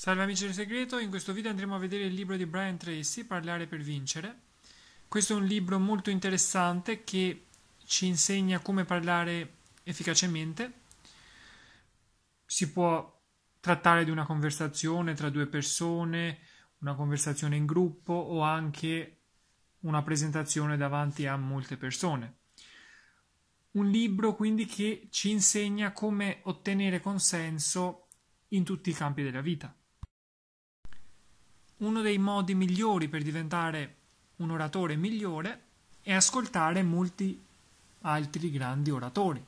Salve amici del segreto, in questo video andremo a vedere il libro di Brian Tracy, Parlare per vincere. Questo è un libro molto interessante che ci insegna come parlare efficacemente. Si può trattare di una conversazione tra due persone, una conversazione in gruppo o anche una presentazione davanti a molte persone. Un libro quindi che ci insegna come ottenere consenso in tutti i campi della vita. Uno dei modi migliori per diventare un oratore migliore è ascoltare molti altri grandi oratori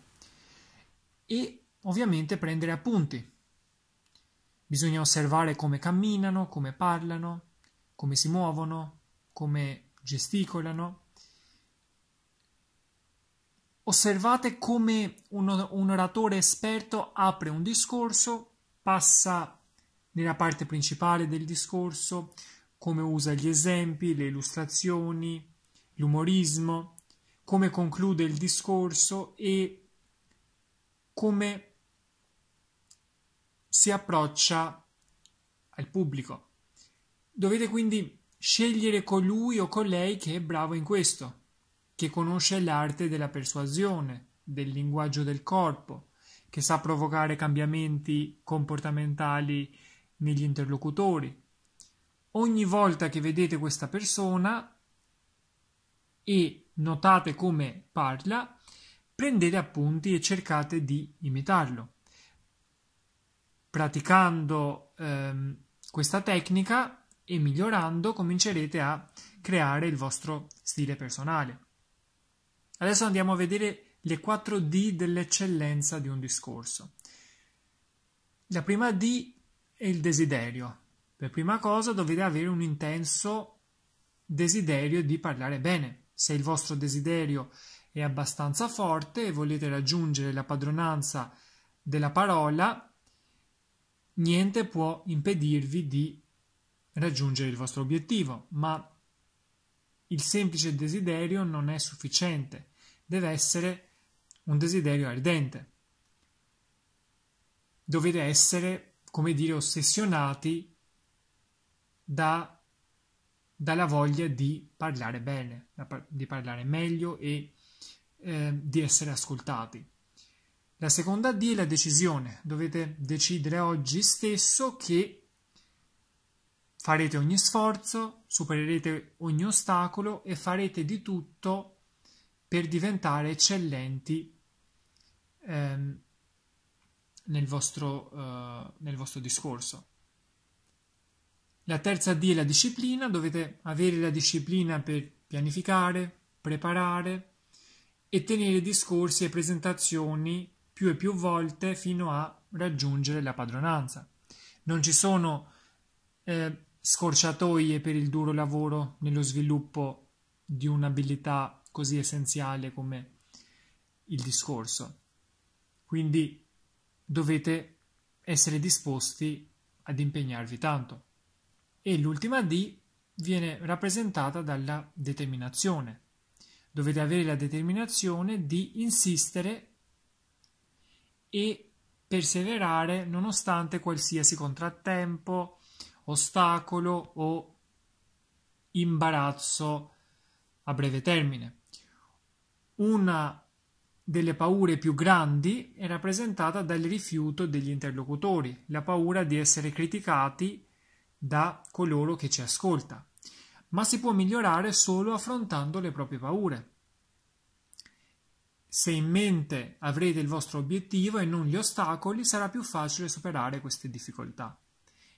e ovviamente prendere appunti. Bisogna osservare come camminano, come parlano, come si muovono, come gesticolano. Osservate come un oratore esperto apre un discorso, passa nella parte principale del discorso, come usa gli esempi, le illustrazioni, l'umorismo, come conclude il discorso e come si approccia al pubblico. Dovete quindi scegliere colui o colei che è bravo in questo, che conosce l'arte della persuasione, del linguaggio del corpo, che sa provocare cambiamenti comportamentali negli interlocutori. Ogni volta che vedete questa persona e notate come parla, prendete appunti e cercate di imitarlo. Praticando questa tecnica e migliorando, comincerete a creare il vostro stile personale. Adesso andiamo a vedere le 4 D dell'eccellenza di un discorso. La prima D è il desiderio. Per prima cosa dovete avere un intenso desiderio di parlare bene. Se il vostro desiderio è abbastanza forte e volete raggiungere la padronanza della parola, niente può impedirvi di raggiungere il vostro obiettivo, ma il semplice desiderio non è sufficiente, deve essere un desiderio ardente. Dovete essere, come dire, ossessionati dalla voglia di parlare bene, di parlare meglio e di essere ascoltati. La seconda D è la decisione. Dovete decidere oggi stesso che farete ogni sforzo, supererete ogni ostacolo e farete di tutto per diventare eccellenti nel vostro discorso. La terza D è la disciplina. Dovete avere la disciplina per pianificare, preparare e tenere discorsi e presentazioni più e più volte fino a raggiungere la padronanza. Non ci sono scorciatoie per il duro lavoro nello sviluppo di un'abilità così essenziale come il discorso. Quindi dovete essere disposti ad impegnarvi tanto. E l'ultima D viene rappresentata dalla determinazione. Dovete avere la determinazione di insistere e perseverare nonostante qualsiasi contrattempo, ostacolo o imbarazzo a breve termine. Una delle paure più grandi è rappresentata dal rifiuto degli interlocutori, la paura di essere criticati da coloro che ci ascolta, ma si può migliorare solo affrontando le proprie paure. Se in mente avrete il vostro obiettivo e non gli ostacoli, sarà più facile superare queste difficoltà.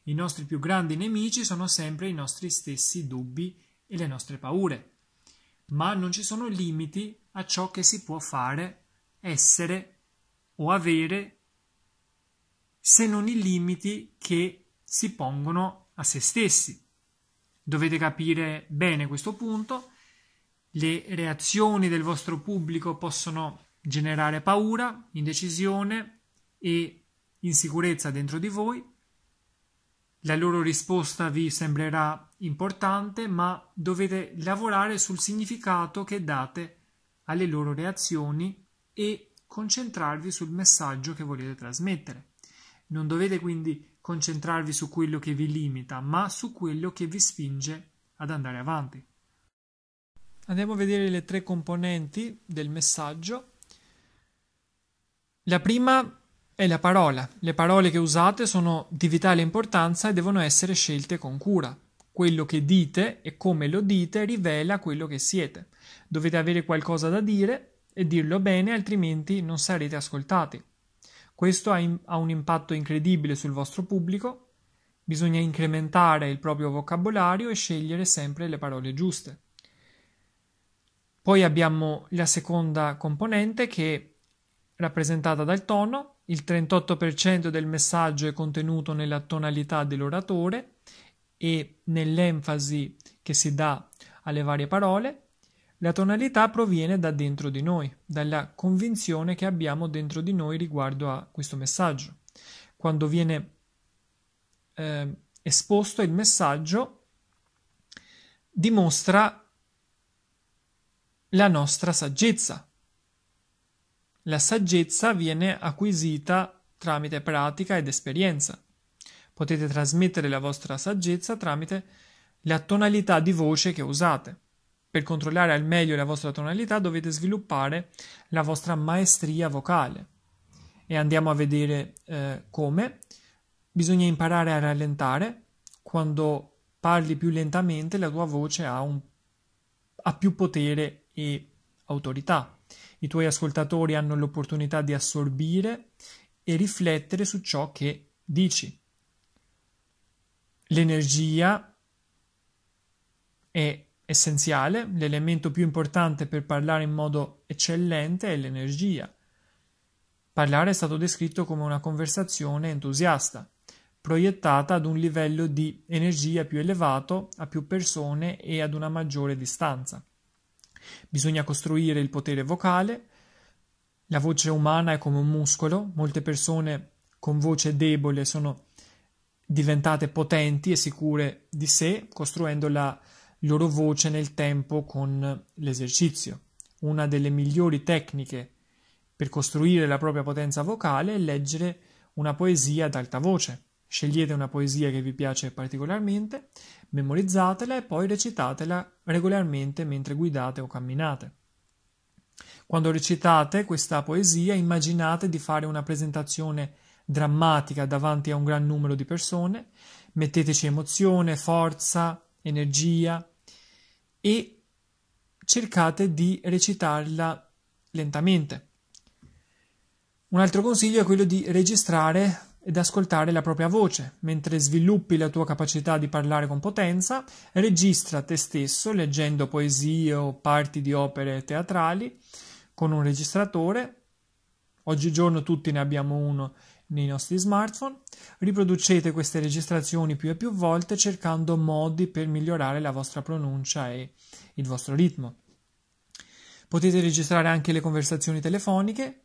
I nostri più grandi nemici sono sempre i nostri stessi dubbi e le nostre paure, ma non ci sono limiti a ciò che si può fare, essere o avere, se non i limiti che si pongono a se stessi. Dovete capire bene questo punto. Le reazioni del vostro pubblico possono generare paura, indecisione e insicurezza dentro di voi. La loro risposta vi sembrerà importante, ma dovete lavorare sul significato che date alle loro reazioni e concentrarvi sul messaggio che volete trasmettere. Non dovete quindi concentrarvi su quello che vi limita, ma su quello che vi spinge ad andare avanti. Andiamo a vedere le tre componenti del messaggio. La prima è la parola. Le parole che usate sono di vitale importanza e devono essere scelte con cura. Quello che dite e come lo dite rivela quello che siete. Dovete avere qualcosa da dire e dirlo bene, altrimenti non sarete ascoltati. Questo ha un impatto incredibile sul vostro pubblico. Bisogna incrementare il proprio vocabolario e scegliere sempre le parole giuste. Poi abbiamo la seconda componente, che è rappresentata dal tono. Il 38% del messaggio è contenuto nella tonalità dell'oratore e nell'enfasi che si dà alle varie parole. La tonalità proviene da dentro di noi, dalla convinzione che abbiamo dentro di noi riguardo a questo messaggio. Quando viene esposto, il messaggio dimostra la nostra saggezza. La saggezza viene acquisita tramite pratica ed esperienza. Potete trasmettere la vostra saggezza tramite la tonalità di voce che usate. Per controllare al meglio la vostra tonalità dovete sviluppare la vostra maestria vocale. E andiamo a vedere come. Bisogna imparare a rallentare. Quando parli più lentamente la tua voce ha più potere e autorità. I tuoi ascoltatori hanno l'opportunità di assorbire e riflettere su ciò che dici. L'energia è essenziale. L'elemento più importante per parlare in modo eccellente è l'energia. Parlare è stato descritto come una conversazione entusiasta, proiettata ad un livello di energia più elevato, a più persone e ad una maggiore distanza. Bisogna costruire il potere vocale. La voce umana è come un muscolo. Molte persone con voce debole sono diventate potenti e sicure di sé, costruendo la loro voce nel tempo con l'esercizio. Una delle migliori tecniche per costruire la propria potenza vocale è leggere una poesia ad alta voce. Scegliete una poesia che vi piace particolarmente, memorizzatela e poi recitatela regolarmente mentre guidate o camminate. Quando recitate questa poesia, immaginate di fare una presentazione drammatica davanti a un gran numero di persone. Metteteci emozione, forza, energia e cercate di recitarla lentamente. Un altro consiglio è quello di registrare ed ascoltare la propria voce. Mentre sviluppi la tua capacità di parlare con potenza, registra te stesso leggendo poesie o parti di opere teatrali con un registratore. Oggigiorno tutti ne abbiamo uno nei nostri smartphone. Riproducete queste registrazioni più e più volte, cercando modi per migliorare la vostra pronuncia e il vostro ritmo. Potete registrare anche le conversazioni telefoniche.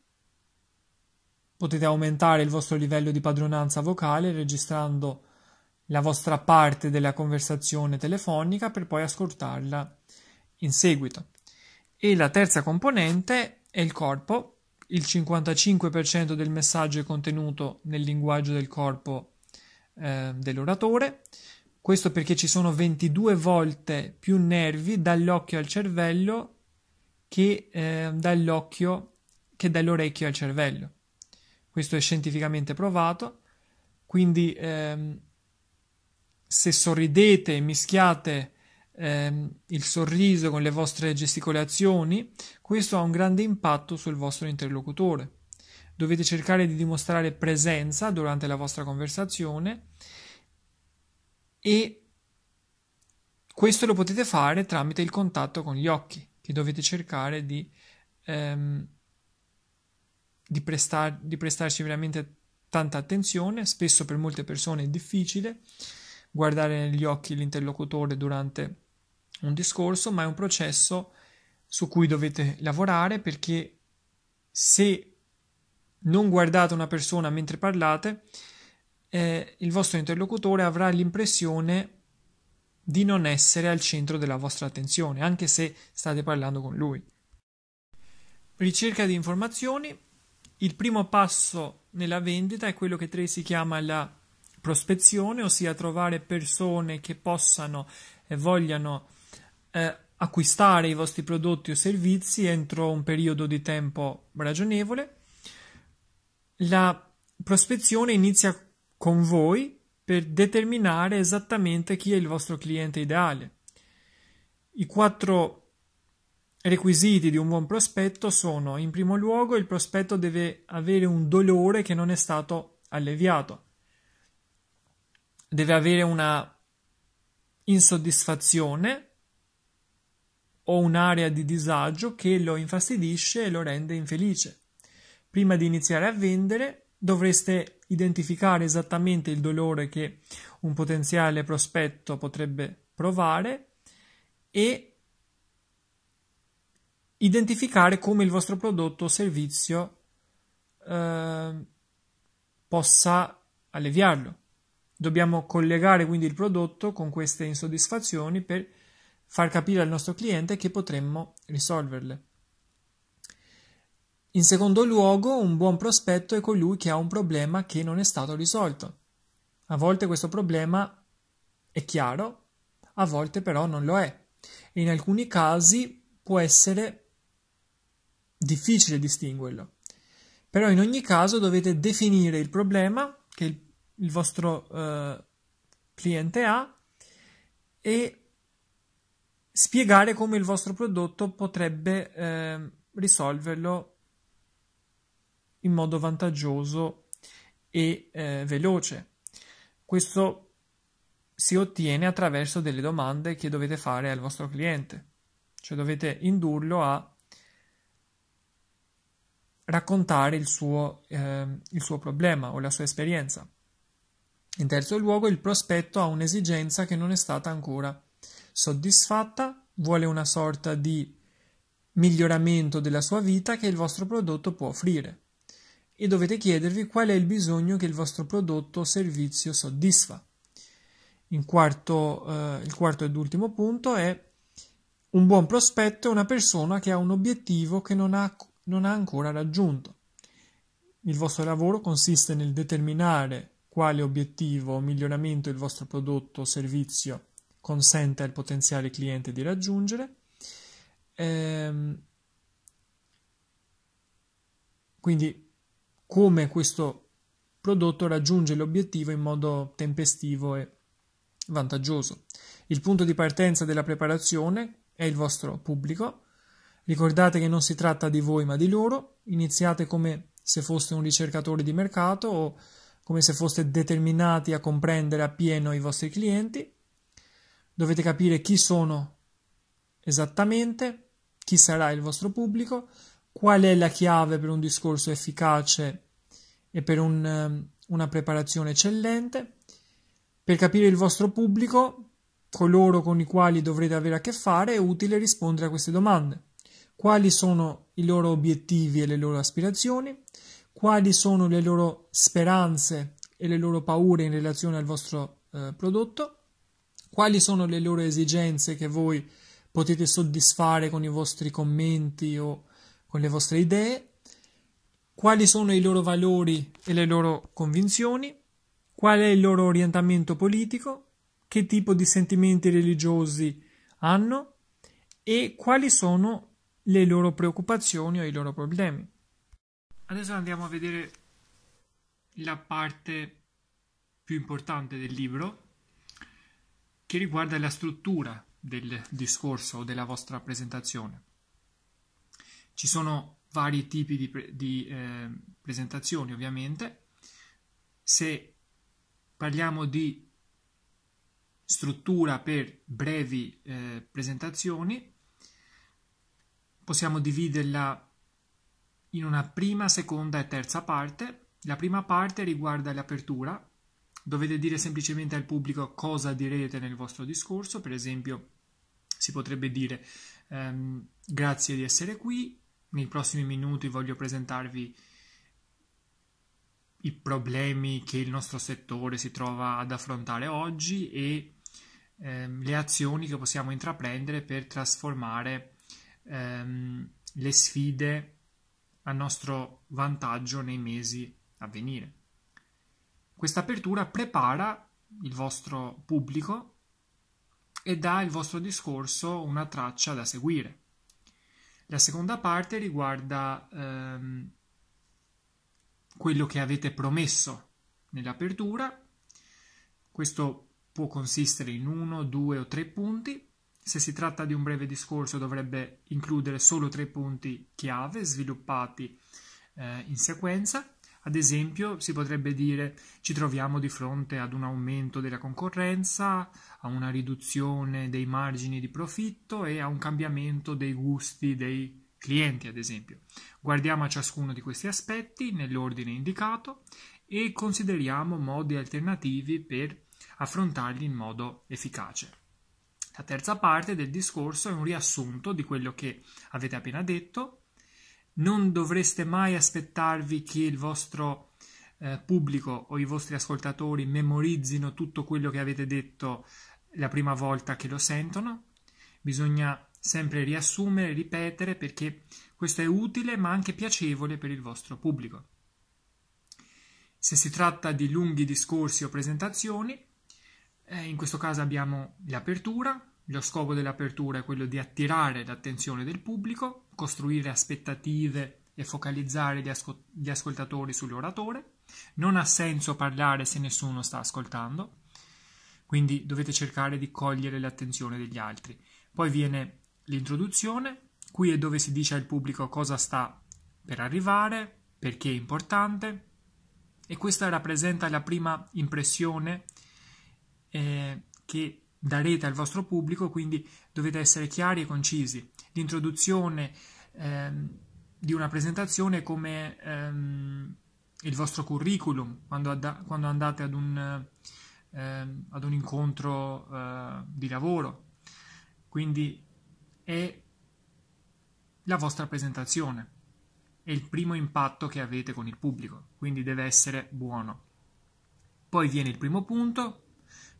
Potete aumentare il vostro livello di padronanza vocale registrando la vostra parte della conversazione telefonica per poi ascoltarla in seguito. E la terza componente è il corpo. Il 55% del messaggio è contenuto nel linguaggio del corpo dell'oratore. Questo perché ci sono 22 volte più nervi dall'occhio al cervello che dall'orecchio al cervello. Questo è scientificamente provato, quindi se sorridete e mischiate il sorriso con le vostre gesticolazioni, questo ha un grande impatto sul vostro interlocutore. Dovete cercare di dimostrare presenza durante la vostra conversazione e questo lo potete fare tramite il contatto con gli occhi, che dovete cercare di prestarci veramente tanta attenzione. Spesso per molte persone è difficile guardare negli occhi l'interlocutore durante un discorso, ma è un processo su cui dovete lavorare, perché se non guardate una persona mentre parlate, il vostro interlocutore avrà l'impressione di non essere al centro della vostra attenzione, anche se state parlando con lui. Ricerca di informazioni. Il primo passo nella vendita è quello che Tracy chiama la prospezione, ossia trovare persone che possano e vogliano acquistare i vostri prodotti o servizi entro un periodo di tempo ragionevole. La prospezione inizia con voi per determinare esattamente chi è il vostro cliente ideale. I 4 requisiti di un buon prospetto sono: in primo luogo, il prospetto deve avere un dolore che non è stato alleviato, deve avere una insoddisfazione o un'area di disagio che lo infastidisce e lo rende infelice. Prima di iniziare a vendere dovreste identificare esattamente il dolore che un potenziale prospetto potrebbe provare e identificare come il vostro prodotto o servizio possa alleviarlo. Dobbiamo collegare quindi il prodotto con queste insoddisfazioni per far capire al nostro cliente che potremmo risolverle. In secondo luogo, un buon prospetto è colui che ha un problema che non è stato risolto. A volte questo problema è chiaro, a volte però non lo è. E in alcuni casi può essere difficile distinguerlo. Però in ogni caso dovete definire il problema che il vostro cliente ha e spiegare come il vostro prodotto potrebbe risolverlo in modo vantaggioso e veloce. Questo si ottiene attraverso delle domande che dovete fare al vostro cliente, cioè dovete indurlo a raccontare il suo problema o la sua esperienza. In terzo luogo, il prospetto ha un'esigenza che non è stata ancora soddisfatta, vuole una sorta di miglioramento della sua vita che il vostro prodotto può offrire. E dovete chiedervi qual è il bisogno che il vostro prodotto o servizio soddisfa. Il quarto ed ultimo punto è: un buon prospetto è una persona che ha un obiettivo che non ha ancora raggiunto. Il vostro lavoro consiste nel determinare quale obiettivo o miglioramento il vostro prodotto o servizio consente al potenziale cliente di raggiungere. Quindi come questo prodotto raggiunge l'obiettivo in modo tempestivo e vantaggioso. Il punto di partenza della preparazione è il vostro pubblico. Ricordate che non si tratta di voi ma di loro. Iniziate come se foste un ricercatore di mercato o come se foste determinati a comprendere appieno i vostri clienti. Dovete capire chi sono esattamente, chi sarà il vostro pubblico, qual è la chiave per un discorso efficace e per una preparazione eccellente. Per capire il vostro pubblico, coloro con i quali dovrete avere a che fare, è utile rispondere a queste domande. Quali sono i loro obiettivi e le loro aspirazioni? Quali sono le loro speranze e le loro paure in relazione al vostro prodotto? Quali sono le loro esigenze che voi potete soddisfare con i vostri commenti o con le vostre idee? Quali sono i loro valori e le loro convinzioni? Qual è il loro orientamento politico? Che tipo di sentimenti religiosi hanno? E quali sono le loro preoccupazioni o i loro problemi? Adesso andiamo a vedere la parte più importante del libro, che riguarda la struttura del discorso o della vostra presentazione. Ci sono vari tipi di presentazioni, ovviamente. Se parliamo di struttura per brevi presentazioni, possiamo dividerla in una prima, seconda e terza parte. La prima parte riguarda l'apertura. Dovete dire semplicemente al pubblico cosa direte nel vostro discorso. Per esempio, si potrebbe dire grazie di essere qui. Nei prossimi minuti voglio presentarvi i problemi che il nostro settore si trova ad affrontare oggi e le azioni che possiamo intraprendere per trasformare le sfide a nostro vantaggio nei mesi a venire. Questa apertura prepara il vostro pubblico e dà al vostro discorso una traccia da seguire. La seconda parte riguarda quello che avete promesso nell'apertura. Questo può consistere in 1, 2 o 3 punti. Se si tratta di un breve discorso dovrebbe includere solo 3 punti chiave sviluppati in sequenza. Ad esempio si potrebbe dire: ci troviamo di fronte ad un aumento della concorrenza, a una riduzione dei margini di profitto e a un cambiamento dei gusti dei clienti, ad esempio. Guardiamo a ciascuno di questi aspetti nell'ordine indicato e consideriamo modi alternativi per affrontarli in modo efficace. La terza parte del discorso è un riassunto di quello che avete appena detto. Non dovreste mai aspettarvi che il vostro pubblico o i vostri ascoltatori memorizzino tutto quello che avete detto la prima volta che lo sentono. Bisogna sempre riassumere, ripetere, perché questo è utile ma anche piacevole per il vostro pubblico. Se si tratta di lunghi discorsi o presentazioni, in questo caso abbiamo l'apertura. Lo scopo dell'apertura è quello di attirare l'attenzione del pubblico, costruire aspettative e focalizzare gli ascoltatori sull'oratore. Non ha senso parlare se nessuno sta ascoltando, quindi dovete cercare di cogliere l'attenzione degli altri. Poi viene l'introduzione, qui è dove si dice al pubblico cosa sta per arrivare, perché è importante, e questa rappresenta la prima impressione che darete al vostro pubblico, quindi dovete essere chiari e concisi. L'introduzione di una presentazione è come il vostro curriculum quando andate ad un incontro di lavoro, quindi è la vostra presentazione, è il primo impatto che avete con il pubblico, quindi deve essere buono. Poi viene il primo punto.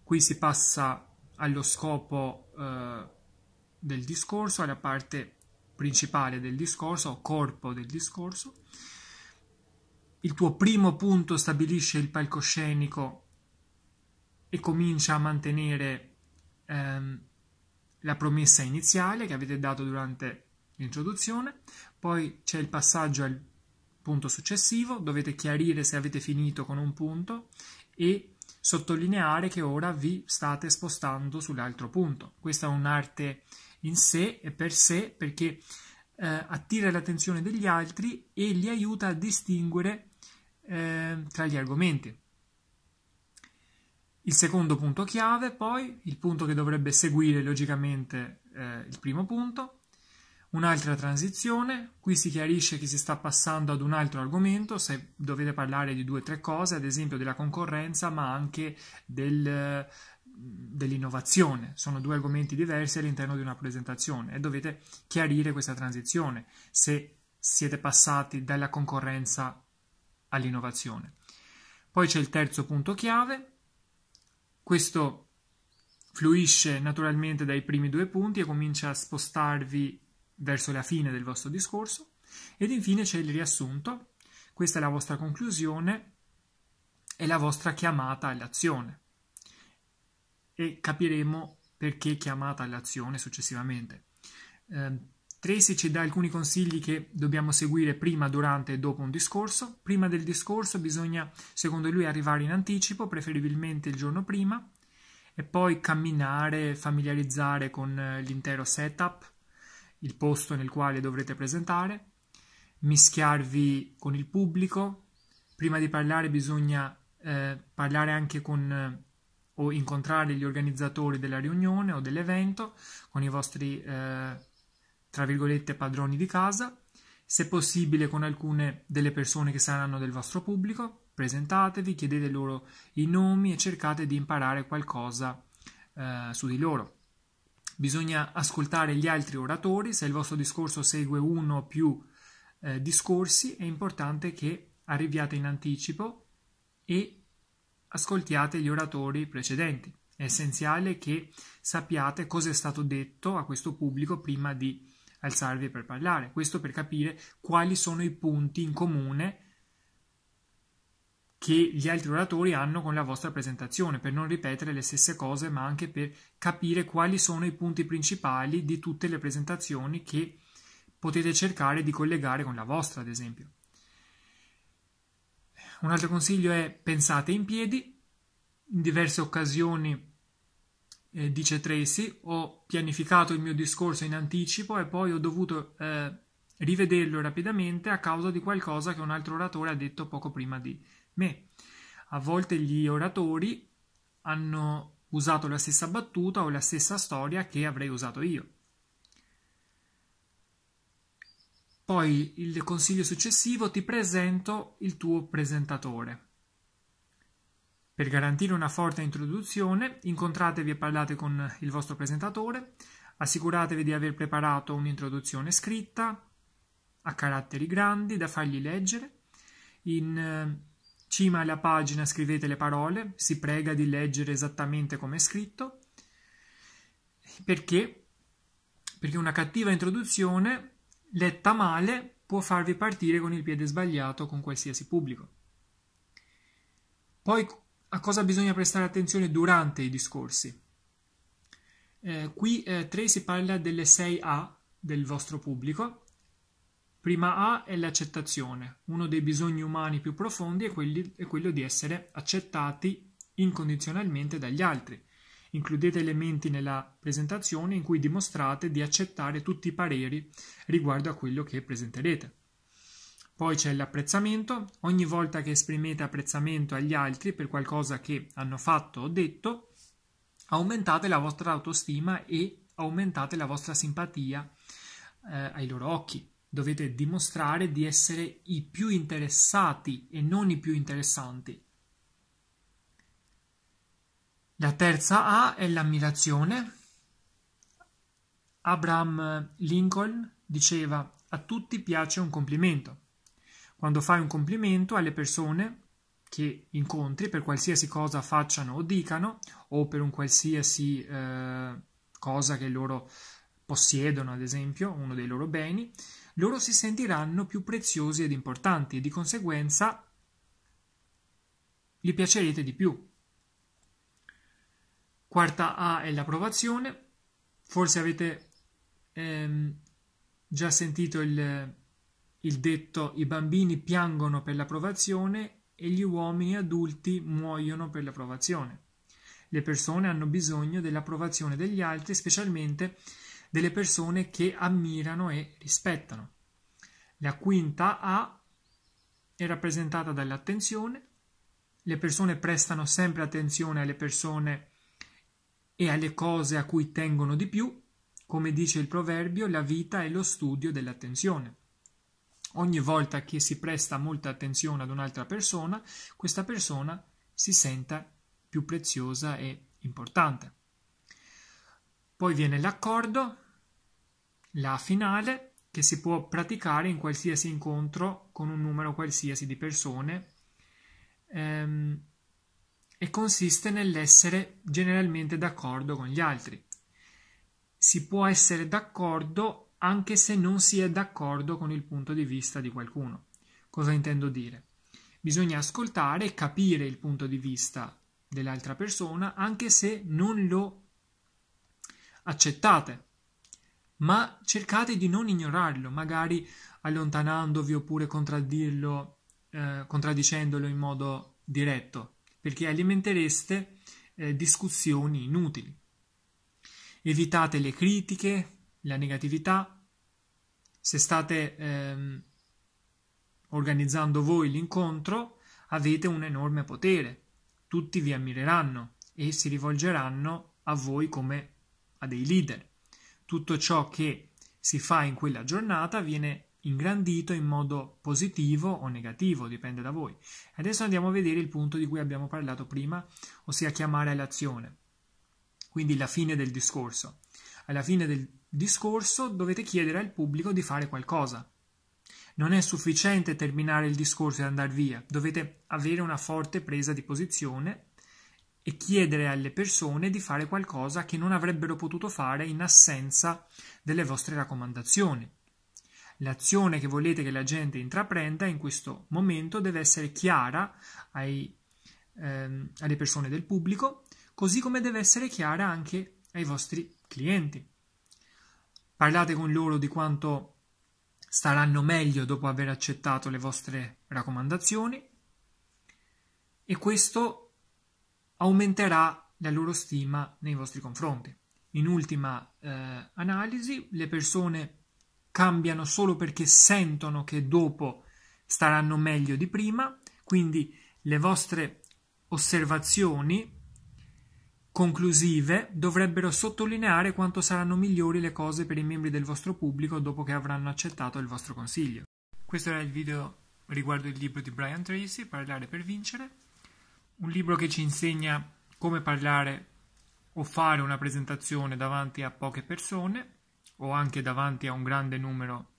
Qui si passa allo scopo del discorso, alla parte principale del discorso, o corpo del discorso. Il tuo primo punto stabilisce il palcoscenico e comincia a mantenere la promessa iniziale che avete dato durante l'introduzione. Poi c'è il passaggio al punto successivo, dovete chiarire se avete finito con un punto e sottolineare che ora vi state spostando sull'altro punto. Questa è un'arte in sé e per sé, perché attira l'attenzione degli altri e li aiuta a distinguere tra gli argomenti. Il secondo punto chiave, poi, il punto che dovrebbe seguire logicamente il primo punto. Un'altra transizione, qui si chiarisce che si sta passando ad un altro argomento, se dovete parlare di 2 o 3 cose, ad esempio della concorrenza ma anche dell'innovazione. Sono 2 argomenti diversi all'interno di una presentazione e dovete chiarire questa transizione, se siete passati dalla concorrenza all'innovazione. Poi c'è il terzo punto chiave, questo fluisce naturalmente dai primi 2 punti e comincia a spostarvi verso la fine del vostro discorso. Ed infine c'è il riassunto, questa è la vostra conclusione e la vostra chiamata all'azione, e capiremo perché chiamata all'azione successivamente. Tracy ci dà alcuni consigli che dobbiamo seguire prima, durante e dopo un discorso. Prima del discorso bisogna, secondo lui, arrivare in anticipo, preferibilmente il giorno prima, e poi camminare, familiarizzare con l'intero setup, il posto nel quale dovrete presentare, mischiarvi con il pubblico. Prima di parlare bisogna parlare anche con o incontrare gli organizzatori della riunione o dell'evento, con i vostri tra virgolette padroni di casa, se possibile con alcune delle persone che saranno del vostro pubblico. Presentatevi, chiedete loro i nomi e cercate di imparare qualcosa su di loro. Bisogna ascoltare gli altri oratori, se il vostro discorso segue 1 o più discorsi è importante che arriviate in anticipo e ascoltiate gli oratori precedenti. È essenziale che sappiate cosa è stato detto a questo pubblico prima di alzarvi per parlare, questo per capire quali sono i punti in comune che gli altri oratori hanno con la vostra presentazione, per non ripetere le stesse cose, ma anche per capire quali sono i punti principali di tutte le presentazioni che potete cercare di collegare con la vostra, ad esempio. Un altro consiglio è: pensate in piedi. In diverse occasioni, dice Tracy, ho pianificato il mio discorso in anticipo e poi ho dovuto rivederlo rapidamente a causa di qualcosa che un altro oratore ha detto poco prima di me. A volte gli oratori hanno usato la stessa battuta o la stessa storia che avrei usato io. Poi il consiglio successivo: ti presento il tuo presentatore. Per garantire una forte introduzione, incontratevi e parlate con il vostro presentatore, assicuratevi di aver preparato un'introduzione scritta a caratteri grandi da fargli leggere. In cima alla pagina scrivete le parole, si prega di leggere esattamente come è scritto. Perché? Perché una cattiva introduzione letta male può farvi partire con il piede sbagliato con qualsiasi pubblico. Poi a cosa bisogna prestare attenzione durante i discorsi? Qui Tracy parla delle 6 A del vostro pubblico. Prima A è l'accettazione. Uno dei bisogni umani più profondi è quello di essere accettati incondizionalmente dagli altri. Includete elementi nella presentazione in cui dimostrate di accettare tutti i pareri riguardo a quello che presenterete. Poi c'è l'apprezzamento. Ogni volta che esprimete apprezzamento agli altri per qualcosa che hanno fatto o detto, aumentate la vostra autostima e aumentate la vostra simpatia ai loro occhi. Dovete dimostrare di essere i più interessati e non i più interessanti. La terza A è l'ammirazione. Abraham Lincoln diceva: a tutti piace un complimento. Quando fai un complimento alle persone che incontri, per qualsiasi cosa facciano o dicano, o per un qualsiasi cosa che loro possiedono, ad esempio uno dei loro beni, loro si sentiranno più preziosi ed importanti e di conseguenza gli piacerete di più. Quarta A è l'approvazione. Forse avete già sentito il detto: i bambini piangono per l'approvazione e gli uomini adulti muoiono per l'approvazione. Le persone hanno bisogno dell'approvazione degli altri, specialmente delle persone che ammirano e rispettano. La quinta A è rappresentata dall'attenzione. Le persone prestano sempre attenzione alle persone e alle cose a cui tengono di più. Come dice il proverbio, la vita è lo studio dell'attenzione. Ogni volta che si presta molta attenzione ad un'altra persona, questa persona si senta più preziosa e importante. Poi viene l'accordo, la finale, che si può praticare in qualsiasi incontro con un numero qualsiasi di persone e consiste nell'essere generalmente d'accordo con gli altri. Si può essere d'accordo anche se non si è d'accordo con il punto di vista di qualcuno. Cosa intendo dire? Bisogna ascoltare e capire il punto di vista dell'altra persona anche se non lo accettate, ma cercate di non ignorarlo, magari allontanandovi oppure contraddicendolo in modo diretto, perché alimentereste discussioni inutili. Evitate le critiche, la negatività. Se state organizzando voi l'incontro, avete un enorme potere. Tutti vi ammireranno e si rivolgeranno a voi come a dei leader. Tutto ciò che si fa in quella giornata viene ingrandito in modo positivo o negativo, dipende da voi. Adesso andiamo a vedere il punto di cui abbiamo parlato prima, ossia chiamare all'azione. Quindi la fine del discorso. Alla fine del discorso dovete chiedere al pubblico di fare qualcosa. Non è sufficiente terminare il discorso e andare via. Dovete avere una forte presa di posizione e chiedere alle persone di fare qualcosa che non avrebbero potuto fare in assenza delle vostre raccomandazioni. L'azione che volete che la gente intraprenda in questo momento deve essere chiara alle persone del pubblico, così come deve essere chiara anche ai vostri clienti. Parlate con loro di quanto staranno meglio dopo aver accettato le vostre raccomandazioni, e questo aumenterà la loro stima nei vostri confronti. In ultima analisi, le persone cambiano solo perché sentono che dopo staranno meglio di prima, quindi le vostre osservazioni conclusive dovrebbero sottolineare quanto saranno migliori le cose per i membri del vostro pubblico dopo che avranno accettato il vostro consiglio. Questo era il video riguardo il libro di Brian Tracy, Parlare per vincere, un libro che ci insegna come parlare o fare una presentazione davanti a poche persone o anche davanti a un grande numero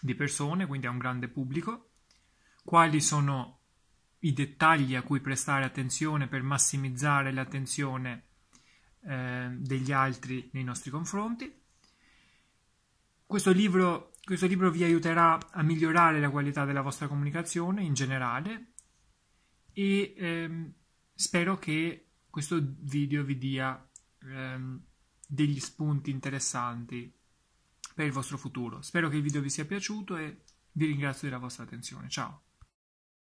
di persone, quindi a un grande pubblico, quali sono i dettagli a cui prestare attenzione per massimizzare l'attenzione degli altri nei nostri confronti. Questo libro vi aiuterà a migliorare la qualità della vostra comunicazione in generale e spero che questo video vi dia degli spunti interessanti per il vostro futuro. Spero che il video vi sia piaciuto e vi ringrazio della vostra attenzione. Ciao!